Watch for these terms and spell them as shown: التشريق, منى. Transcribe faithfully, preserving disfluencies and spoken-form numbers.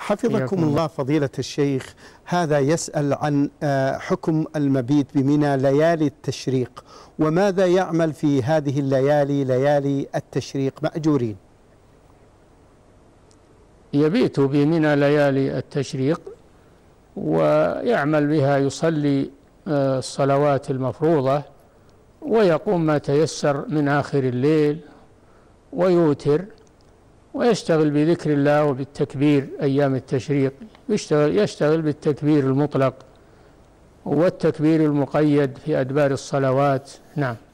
حفظكم الله فضيلة الشيخ، هذا يسأل عن حكم المبيت بمنى ليالي التشريق، وماذا يعمل في هذه الليالي ليالي التشريق مأجورين؟ يبيت بمنى ليالي التشريق ويعمل بها، يصلي الصلوات المفروضة ويقوم ما تيسر من آخر الليل ويوتر، ويشتغل بذكر الله وبالتكبير. أيام التشريق يشتغل, يشتغل بالتكبير المطلق والتكبير المقيد في أدبار الصلوات. نعم.